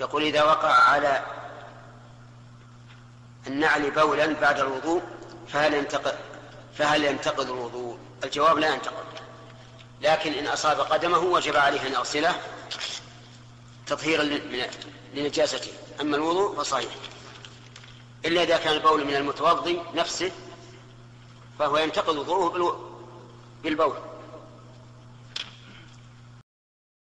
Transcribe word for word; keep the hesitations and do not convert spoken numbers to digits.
يقول إذا وقع على النعل بولا بعد الوضوء فهل ينتقض فهل ينتقض الوضوء؟ الجواب لا ينتقض، لكن إن أصاب قدمه وجب عليه أن يغسله تطهيرا لنجاسته، أما الوضوء فصحيح، إلا إذا كان البول من المتوضي نفسه فهو ينتقض وضوءه بالبول.